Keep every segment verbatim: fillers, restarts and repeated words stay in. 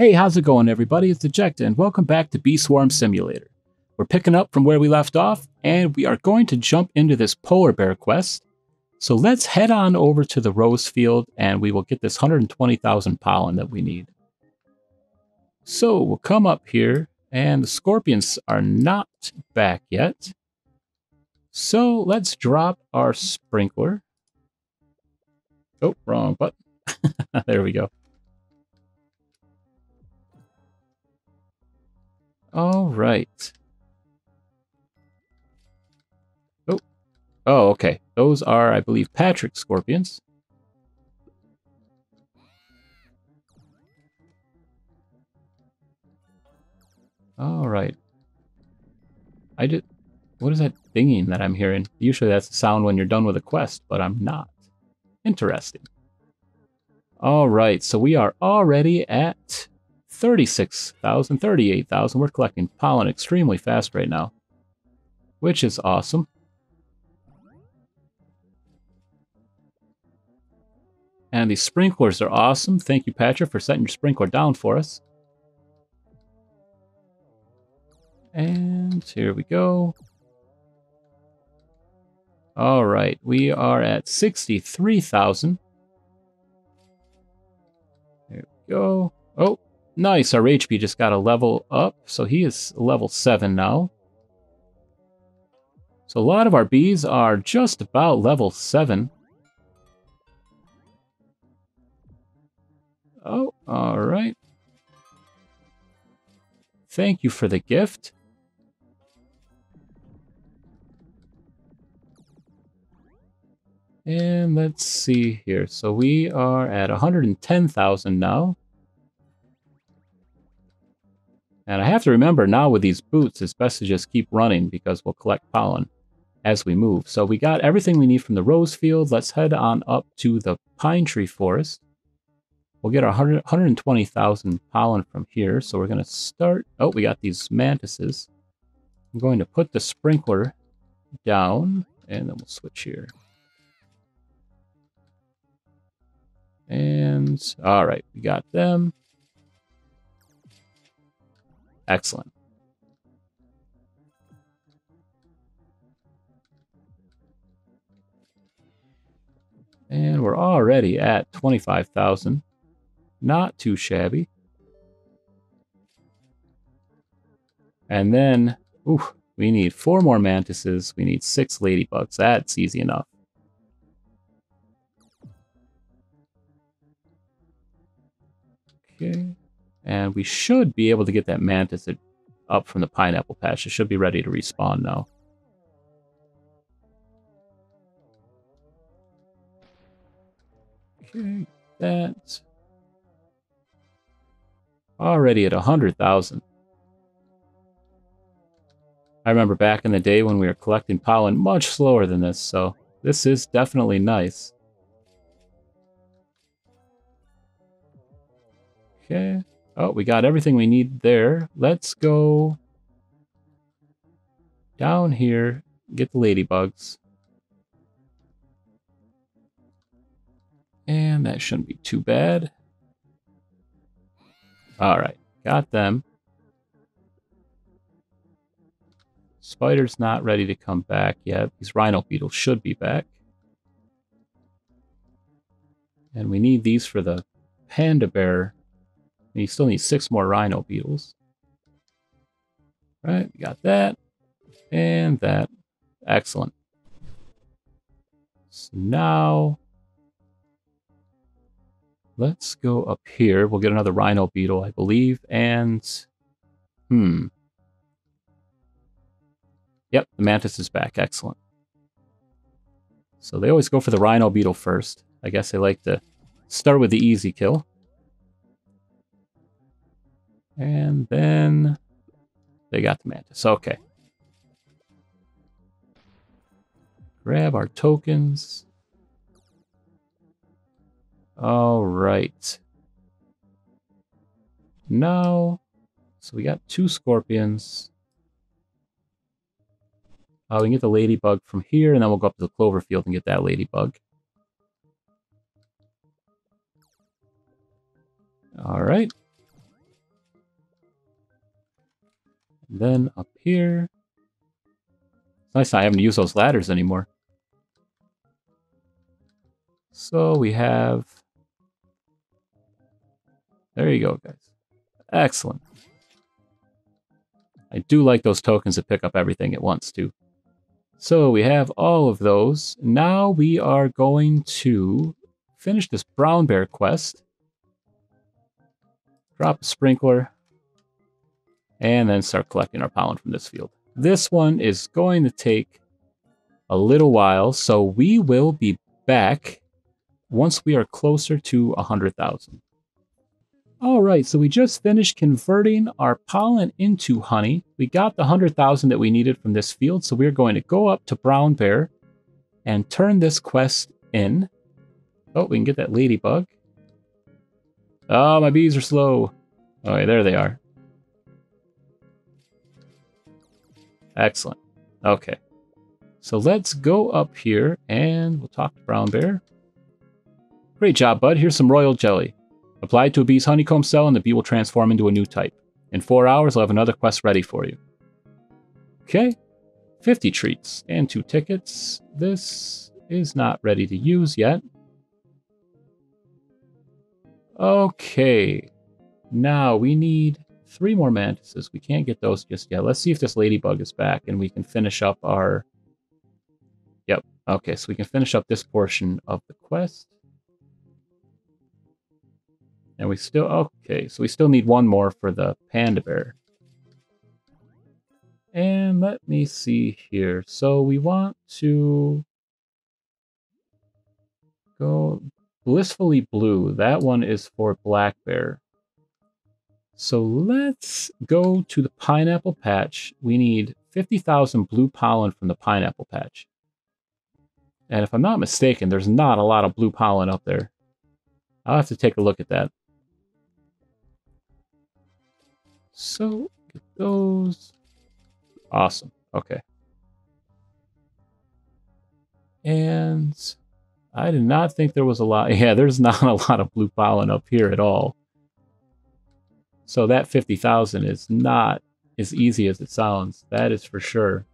Hey, how's it going, everybody? It's Ejecta, and welcome back to Bee Swarm Simulator. We're picking up from where we left off, and we are going to jump into this polar bear quest. So let's head on over to the rose field, and we will get this one hundred twenty thousand pollen that we need. So we'll come up here, and the scorpions are not back yet. So let's drop our sprinkler. Oh, wrong button. There we go. All right. Oh, oh, okay. Those are, I believe, Patrick scorpions. All right. I did. What is that dinging that I'm hearing? Usually that's the sound when you're done with a quest, but I'm not. Interesting. All right. So we are already at thirty-six thousand, thirty-eight thousand. We're collecting pollen extremely fast right now, which is awesome. And these sprinklers are awesome. Thank you, Patrick, for setting your sprinkler down for us. And here we go. All right, we are at sixty-three thousand. There we go. Oh. Nice, our H P just got a level up, so he is level seven now. So a lot of our bees are just about level seven. Oh, all right. Thank you for the gift. And let's see here. So we are at one hundred ten thousand now. And I have to remember now with these boots, it's best to just keep running because we'll collect pollen as we move. So we got everything we need from the rose field. Let's head on up to the pine tree forest. We'll get our one hundred twenty thousand pollen from here. So we're going to start. Oh, we got these mantises. I'm going to put the sprinkler down and then we'll switch here. And all right, we got them. Excellent. And we're already at twenty-five thousand. Not too shabby. And then, ooh, we need four more mantises. We need six ladybugs. That's easy enough. Okay. And we should be able to get that mantis up from the pineapple patch. It should be ready to respawn now. Okay, that's already at one hundred thousand. I remember back in the day when we were collecting pollen much slower than this, so this is definitely nice. Okay. Oh, we got everything we need there. Let's go down here, get the ladybugs. And that shouldn't be too bad. All right, got them. Spider's not ready to come back yet. These rhino beetles should be back. And we need these for the panda bear. You still need six more rhino beetles. All right, we got that and that. Excellent. So now let's go up here. We'll get another rhino beetle, I believe. And hmm. Yep, the mantis is back. Excellent. So they always go for the rhino beetle first. I guess they like to start with the easy kill. And then they got the mantis. Okay. Grab our tokens. All right. Now, so we got two scorpions. Uh, we can get the ladybug from here, and then we'll go up to the clover field and get that ladybug. All right. And then up here. It's nice not having to use those ladders anymore. So we have... There you go, guys. Excellent. I do like those tokens that pick up everything at once, too. So we have all of those. Now we are going to finish this brown bear quest. Drop a sprinkler. And then start collecting our pollen from this field. This one is going to take a little while, so we will be back once we are closer to one hundred thousand. All right, so we just finished converting our pollen into honey. We got the one hundred thousand that we needed from this field, so we're going to go up to Brown Bear and turn this quest in. Oh, we can get that ladybug. Oh, my bees are slow. All right, there they are. Excellent. Okay. So let's go up here and we'll talk to Brown Bear. Great job, bud. Here's some royal jelly. Apply to a bee's honeycomb cell and the bee will transform into a new type. In four hours, I'll have another quest ready for you. Okay. fifty treats and two tickets. This is not ready to use yet. Okay. Now we need... three more mantises. We can't get those just yet. Let's see if this ladybug is back and we can finish up our... Yep. Okay, so we can finish up this portion of the quest. And we still... Okay, so we still need one more for the panda bear. And let me see here. So we want to... go blissfully blue. That one is for black bear. So let's go to the pineapple patch. We need fifty thousand blue pollen from the pineapple patch. And if I'm not mistaken, there's not a lot of blue pollen up there. I'll have to take a look at that. So, get those. Awesome. Okay. And I did not think there was a lot. Yeah, there's not a lot of blue pollen up here at all. So that fifty thousand is not as easy as it sounds. That is for sure.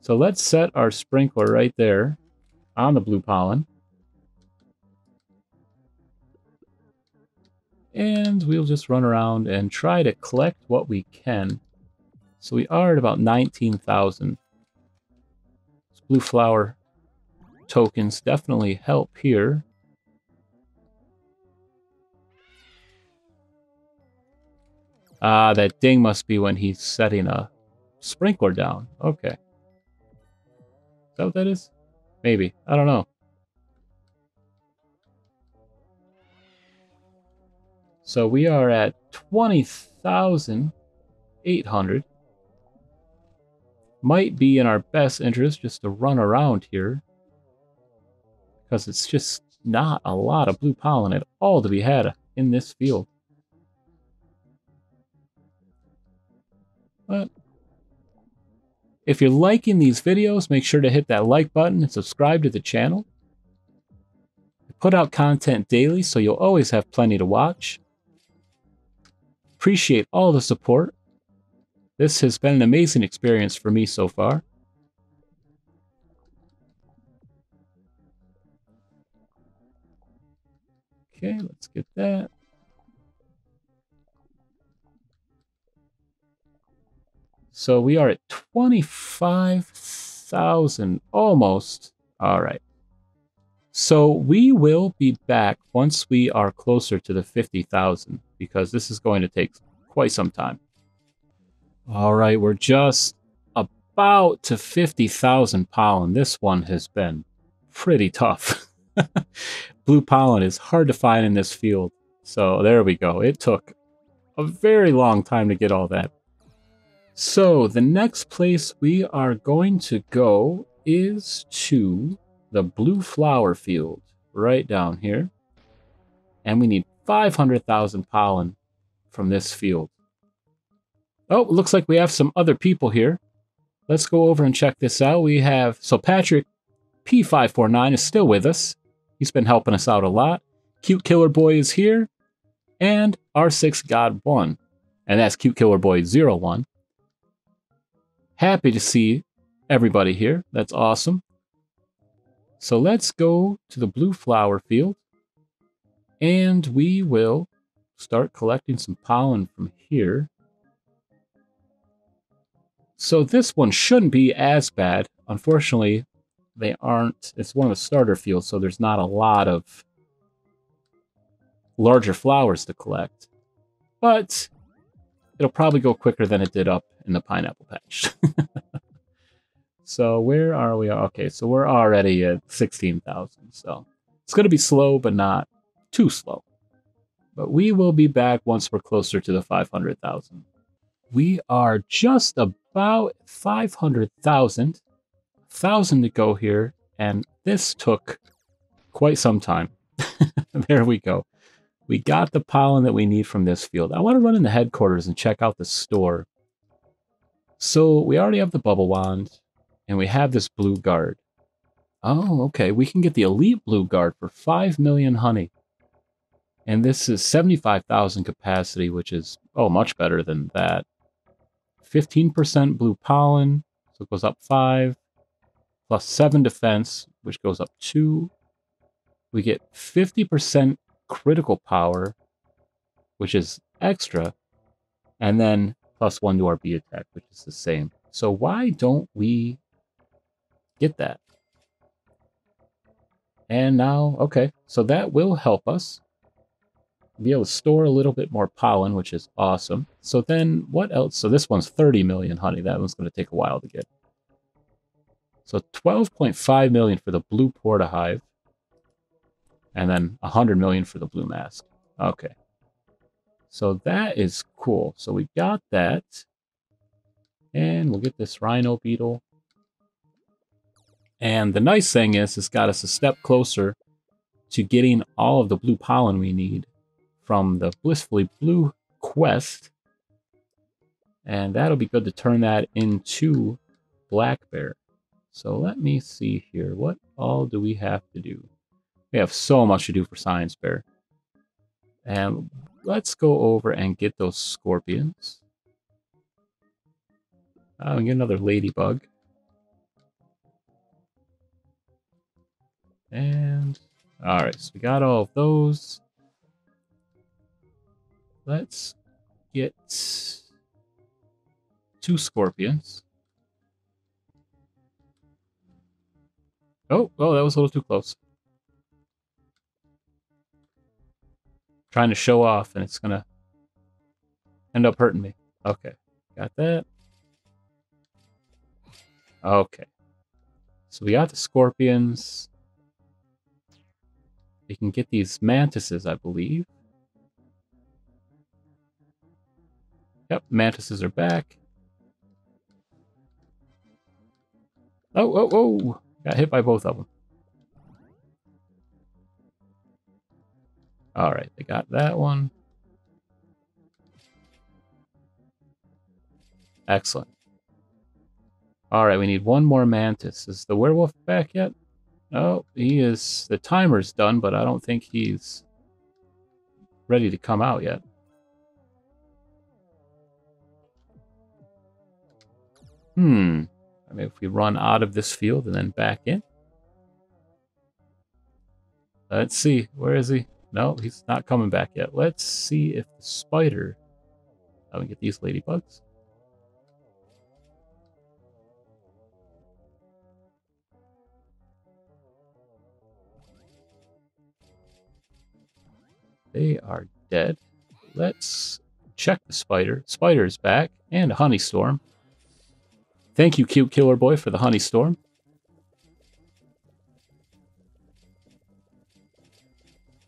So let's set our sprinkler right there on the blue pollen. And we'll just run around and try to collect what we can. So we are at about nineteen thousand. Blue flower tokens definitely help here. Ah, uh, that ding must be when he's setting a sprinkler down. Okay. Is that what that is? Maybe. I don't know. So we are at twenty thousand eight hundred. Might be in our best interest just to run around here. Because it's just not a lot of blue pollen at all to be had in this field. But if you're liking these videos, make sure to hit that like button and subscribe to the channel. I put out content daily, so you'll always have plenty to watch. Appreciate all the support. This has been an amazing experience for me so far. Okay, let's get that. So we are at twenty-five thousand, almost. All right. So we will be back once we are closer to the fifty thousand, because this is going to take quite some time. All right, we're just about to fifty thousand pollen. This one has been pretty tough. Blue pollen is hard to find in this field. So there we go. It took a very long time to get all that. So the next place we are going to go is to the blue flower field right down here. And we need five hundred thousand pollen from this field. Oh, looks like we have some other people here. Let's go over and check this out. We have, so Patrick P five four nine is still with us. He's been helping us out a lot. Cute Killer Boy is here. And R six God One. and that's Cute Killer Boy zero one. Happy to see everybody here. That's awesome. So let's go to the blue flower field, and we will start collecting some pollen from here. So this one shouldn't be as bad. Unfortunately, they aren't. It's one of the starter fields, so there's not a lot of larger flowers to collect. But it'll probably go quicker than it did up in the pineapple patch. So where are we? Okay, so we're already at sixteen thousand. So it's going to be slow, but not too slow. But we will be back once we're closer to the five hundred thousand. We are just about five hundred thousand. one thousand to go here. And this took quite some time. There we go. We got the pollen that we need from this field. I want to run in the headquarters and check out the store. So we already have the bubble wand. And we have this blue guard. Oh, okay. We can get the elite blue guard for five million honey. And this is seventy-five thousand capacity, which is, oh, much better than that. fifteen percent blue pollen, so it goes up five. Plus seven defense, which goes up two. We get fifty percent critical power, which is extra. And then plus one to our bee attack, which is the same. So why don't we get that? And now, okay, so that will help us be able to store a little bit more pollen, which is awesome. So then what else? So this one's thirty million honey. That one's going to take a while to get. So twelve point five million for the blue porta hive. And then one hundred million for the blue mask. Okay. So that is cool. So we got that. And we'll get this rhino beetle. And the nice thing is, it's got us a step closer to getting all of the blue pollen we need from the Blissfully Blue quest. And that'll be good to turn that into Black Bear. So let me see here. What all do we have to do? We have so much to do for Science Bear. And let's go over and get those scorpions. Oh, and get another ladybug. And, all right, so we got all of those. Let's get two scorpions. Oh, oh, that was a little too close. Trying to show off, and it's going to end up hurting me. Okay, got that. Okay, so we got the scorpions. We can get these mantises, I believe. Yep, mantises are back. Oh, oh, oh! Got hit by both of them. All right, they got that one. Excellent. All right, we need one more mantis. Is the werewolf back yet? Oh, he is. The timer's done, but I don't think he's ready to come out yet. Hmm. I mean, if we run out of this field and then back in. Let's see. Where is he? No, he's not coming back yet. Let's see if the spider... I can get these ladybugs. They are dead. Let's check the spider. Spider is back. And a honey storm. Thank you, Cute Killer Boy, for the honey storm.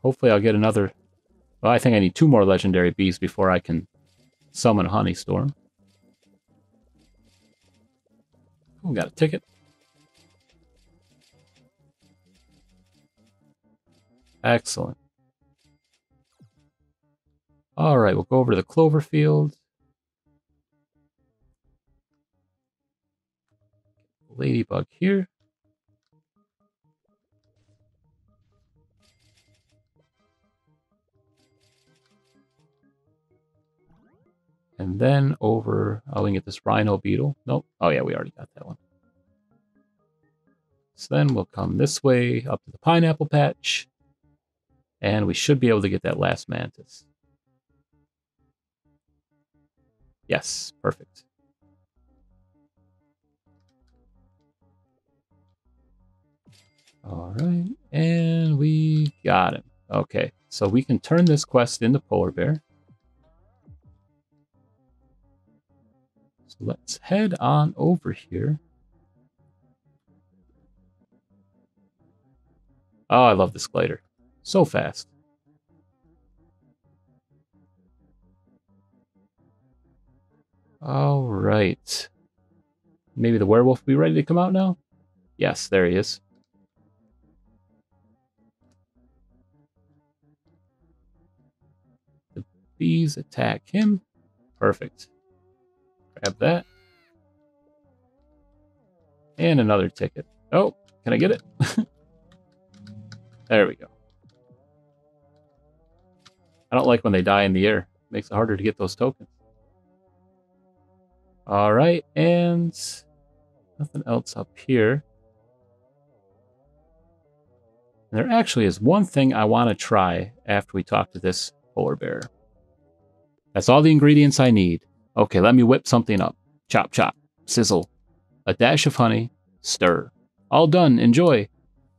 Hopefully I'll get another... Well, I think I need two more legendary bees before I can summon a honey storm. Oh, got a ticket. Excellent. All right, we'll go over to the clover field. Ladybug here. And then over, oh, we can get this rhino beetle. Nope. Oh yeah, we already got that one. So then we'll come this way up to the pineapple patch. And we should be able to get that last mantis. Yes, perfect. All right, and we got him. Okay, so we can turn this quest into polar bear. So let's head on over here. Oh, I love this glider. So fast. All right. Maybe the werewolf will be ready to come out now? Yes, there he is. The bees attack him. Perfect. Grab that. And another ticket. Oh, can I get it? There we go. I don't like when they die in the air. It makes it harder to get those tokens. All right, and nothing else up here. And there actually is one thing I want to try after we talk to this polar bear. That's all the ingredients I need. Okay, let me whip something up. Chop, chop, sizzle. A dash of honey, stir. All done, enjoy.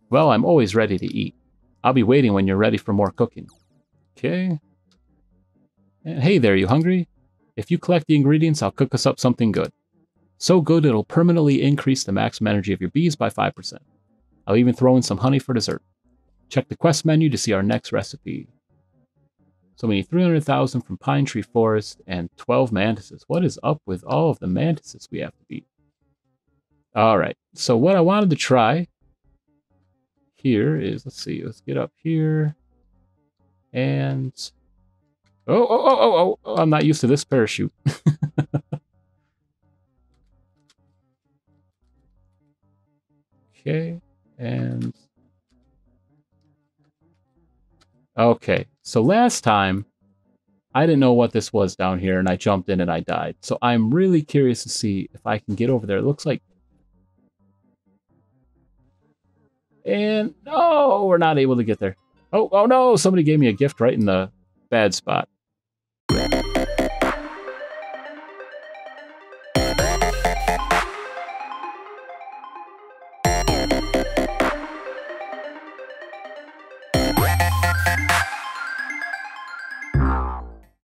Well, I'm always ready to eat. I'll be waiting when you're ready for more cooking. Okay. And hey there, you hungry? If you collect the ingredients, I'll cook us up something good. So good it'll permanently increase the maximum energy of your bees by five percent. I'll even throw in some honey for dessert. Check the quest menu to see our next recipe. So we need three hundred thousand from Pine Tree Forest and twelve mantises. What is up with all of the mantises we have to beat? All right, so what I wanted to try here is, let's see, let's get up here. And oh, oh, oh, oh, oh, I'm not used to this parachute. Okay, and okay, so last time I didn't know what this was down here and I jumped in and I died. So I'm really curious to see if I can get over there. It looks like, and no, we're not able to get there. Oh, oh no, somebody gave me a gift right in the bad spot.